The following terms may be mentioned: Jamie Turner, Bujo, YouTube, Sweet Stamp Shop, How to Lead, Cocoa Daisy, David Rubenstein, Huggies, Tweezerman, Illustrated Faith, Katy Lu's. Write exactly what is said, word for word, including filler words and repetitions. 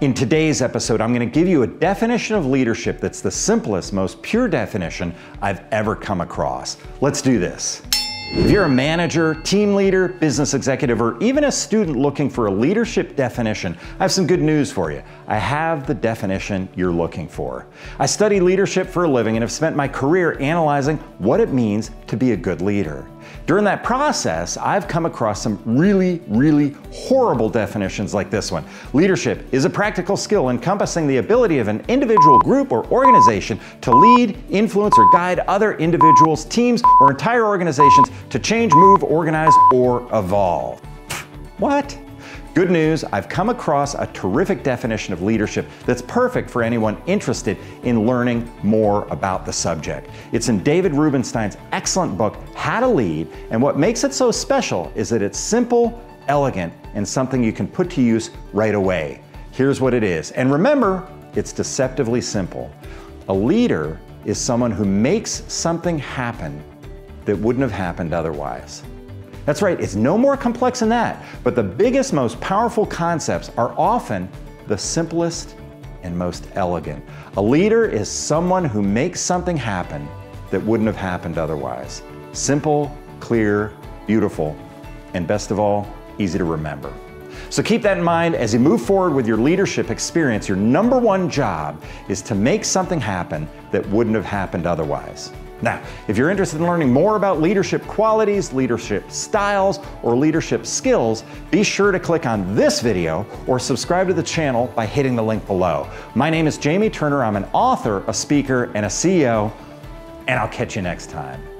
In today's episode, I'm going to give you a definition of leadership that's the simplest, most pure definition I've ever come across. Let's do this. If you're a manager, team leader, business executive, or even a student looking for a leadership definition, I have some good news for you. I have the definition you're looking for. I study leadership for a living and have spent my career analyzing what it means to be a good leader. During that process, I've come across some really, really horrible definitions like this one. Leadership is a practical skill encompassing the ability of an individual, group, or organization to lead, influence, or guide other individuals, teams, or entire organizations to change, move, organize, or evolve. What? Good news, I've come across a terrific definition of leadership that's perfect for anyone interested in learning more about the subject. It's in David Rubenstein's excellent book, How to Lead, and what makes it so special is that it's simple, elegant, and something you can put to use right away. Here's what it is, and remember, it's deceptively simple. A leader is someone who makes something happen that wouldn't have happened otherwise. That's right, it's no more complex than that, but the biggest, most powerful concepts are often the simplest and most elegant. A leader is someone who makes something happen that wouldn't have happened otherwise. Simple, clear, beautiful, and best of all, easy to remember. So keep that in mind as you move forward with your leadership experience. Your number one job is to make something happen that wouldn't have happened otherwise. Now, if you're interested in learning more about leadership qualities, leadership styles, or leadership skills, be sure to click on this video or subscribe to the channel by hitting the link below. My name is Jamie Turner. I'm an author, a speaker, and a C E O, and I'll catch you next time.